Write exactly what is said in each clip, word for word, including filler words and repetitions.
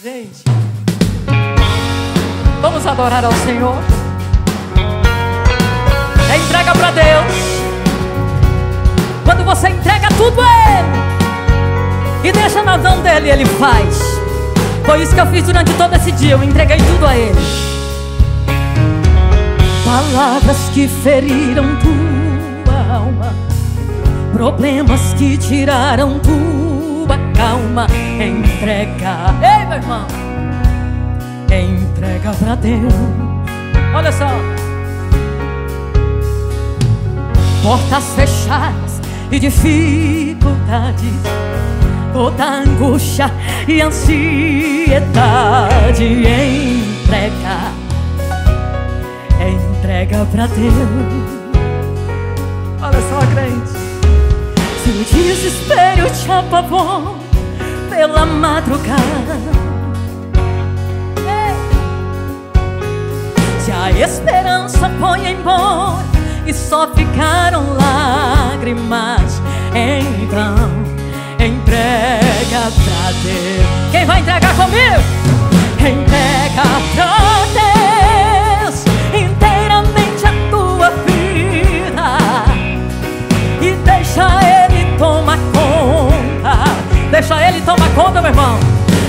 Gente, vamos adorar ao Senhor. É entrega pra Deus. Quando você entrega tudo a Ele e deixa na mão dEle, Ele faz. Foi isso que eu fiz durante todo esse dia, eu entreguei tudo a Ele. Palavras que feriram tua alma, problemas que tiraram tua calma. Entrega, ei meu irmão, entrega pra Deus. Olha só. Portas fechadas e dificuldades, toda angústia e ansiedade. Entrega, entrega pra Deus. Olha só, crente. Se o desespero te apavorou pela madrugada, ei, se a esperança foi embora e só ficaram lágrimas, então entrega pra Deus. Quem vai entregar comigo? Entrega pra Deus inteiramente a tua vida e deixa Ele tomar conta. Deixa Ele tomar conta, meu irmão.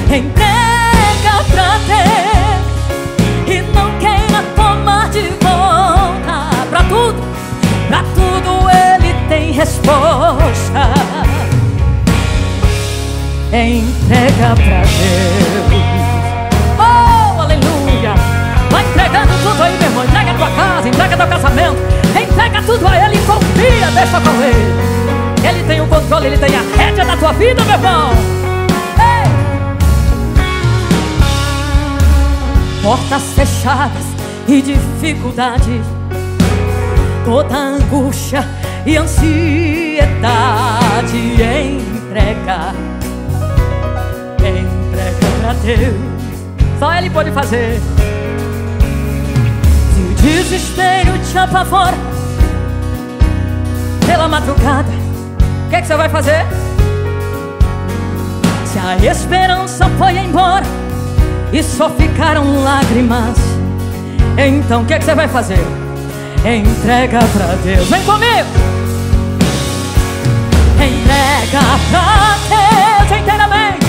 Entrega pra Deus e não queira tomar de volta. Pra tudo, pra tudo Ele tem resposta. Entrega pra Deus. Oh, aleluia. Vai entregando tudo aí, meu irmão. Entrega tua casa, entrega teu casamento, entrega tudo a Ele e confia, deixa com Ele. Ele tem o controle, Ele tem a rédea da tua vida, meu irmão. Ei! Portas fechadas e dificuldade, toda angústia e ansiedade. Entrega, pra Deus, só Ele pode fazer. Se o desespero te apavora pela madrugada, o que é que você vai fazer? Se a esperança foi embora e só ficaram lágrimas, então o que é que você vai fazer? Entrega pra Deus. Vem comigo. Entrega pra Deus inteiramente